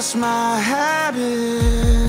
just my habit.